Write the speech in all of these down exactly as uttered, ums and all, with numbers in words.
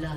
blood.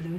Blue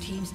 team's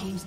Team's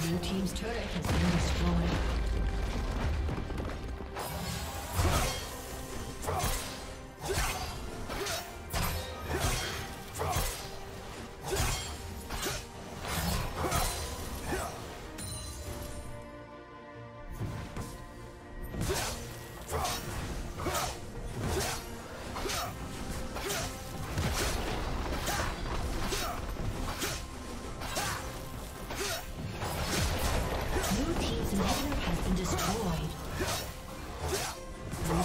Blue team's turret